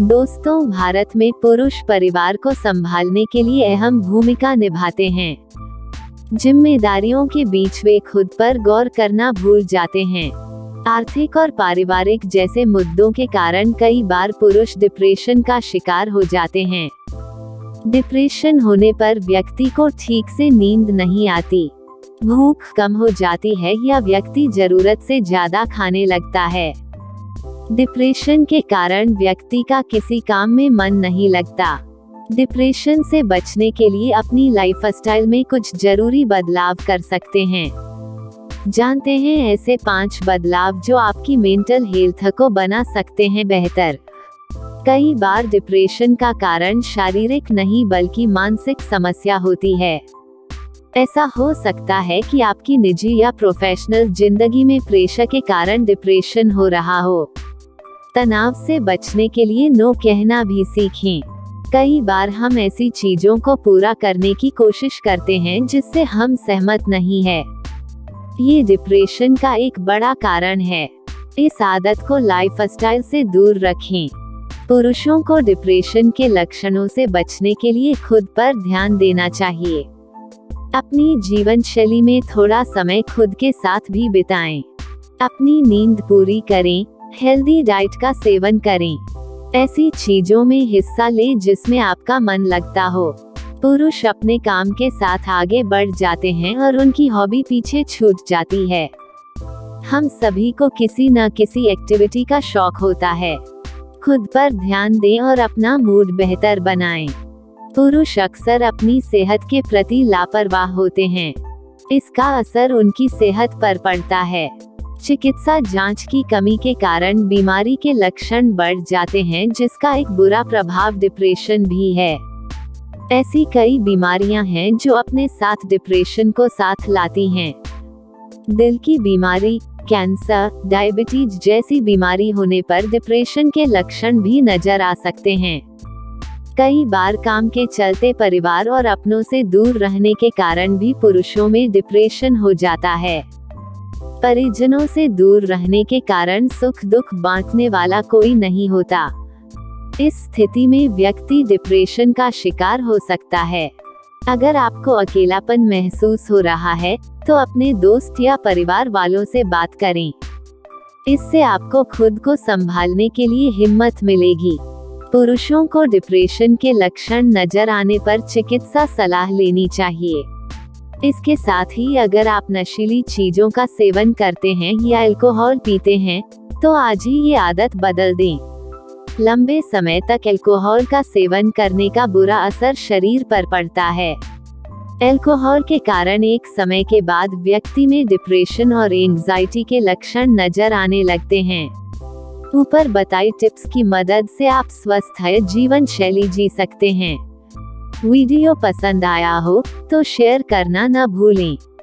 दोस्तों, भारत में पुरुष परिवार को संभालने के लिए अहम भूमिका निभाते हैं। जिम्मेदारियों के बीच वे खुद पर गौर करना भूल जाते हैं। आर्थिक और पारिवारिक जैसे मुद्दों के कारण कई बार पुरुष डिप्रेशन का शिकार हो जाते हैं। डिप्रेशन होने पर व्यक्ति को ठीक से नींद नहीं आती, भूख कम हो जाती है या व्यक्ति जरूरत से ज्यादा खाने लगता है। डिप्रेशन के कारण व्यक्ति का किसी काम में मन नहीं लगता। डिप्रेशन से बचने के लिए अपनी लाइफस्टाइल में कुछ जरूरी बदलाव कर सकते हैं। जानते हैं ऐसे 5 बदलाव जो आपकी मेंटल हेल्थ को बना सकते हैं बेहतर। कई बार डिप्रेशन का कारण शारीरिक नहीं बल्कि मानसिक समस्या होती है। ऐसा हो सकता है कि आपकी निजी या प्रोफेशनल जिंदगी में प्रेशर के कारण डिप्रेशन हो रहा हो। तनाव से बचने के लिए नो कहना भी सीखें। कई बार हम ऐसी चीजों को पूरा करने की कोशिश करते हैं जिससे हम सहमत नहीं है। ये डिप्रेशन का एक बड़ा कारण है। इस आदत को लाइफस्टाइल से दूर रखें। पुरुषों को डिप्रेशन के लक्षणों से बचने के लिए खुद पर ध्यान देना चाहिए। अपनी जीवन शैली में थोड़ा समय खुद के साथ भी बिताएं। अपनी नींद पूरी करें, हेल्दी डाइट का सेवन करें, ऐसी चीजों में हिस्सा ले जिसमें आपका मन लगता हो। पुरुष अपने काम के साथ आगे बढ़ जाते हैं और उनकी हॉबी पीछे छूट जाती है। हम सभी को किसी न किसी एक्टिविटी का शौक होता है। खुद पर ध्यान दें और अपना मूड बेहतर बनाएं। पुरुष अक्सर अपनी सेहत के प्रति लापरवाह होते हैं। इसका असर उनकी सेहत पर पड़ता है। चिकित्सा जांच की कमी के कारण बीमारी के लक्षण बढ़ जाते हैं, जिसका एक बुरा प्रभाव डिप्रेशन भी है। ऐसी कई बीमारियां हैं जो अपने साथ डिप्रेशन को साथ लाती हैं। दिल की बीमारी, कैंसर, डायबिटीज जैसी बीमारी होने पर डिप्रेशन के लक्षण भी नजर आ सकते हैं। कई बार काम के चलते परिवार और अपनों से दूर रहने के कारण भी पुरुषों में डिप्रेशन हो जाता है। परिजनों से दूर रहने के कारण सुख दुख बांटने वाला कोई नहीं होता। इस स्थिति में व्यक्ति डिप्रेशन का शिकार हो सकता है। अगर आपको अकेलापन महसूस हो रहा है तो अपने दोस्त या परिवार वालों से बात करें। इससे आपको खुद को संभालने के लिए हिम्मत मिलेगी। पुरुषों को डिप्रेशन के लक्षण नजर आने पर चिकित्सा सलाह लेनी चाहिए। इसके साथ ही अगर आप नशीली चीजों का सेवन करते हैं या अल्कोहल पीते हैं तो आज ही ये आदत बदल दें। लंबे समय तक अल्कोहल का सेवन करने का बुरा असर शरीर पर पड़ता है। अल्कोहल के कारण एक समय के बाद व्यक्ति में डिप्रेशन और एंजाइटी के लक्षण नजर आने लगते हैं। ऊपर बताई टिप्स की मदद से आप स्वस्थ जीवन शैली जी सकते हैं। वीडियो पसंद आया हो तो शेयर करना न भूलें।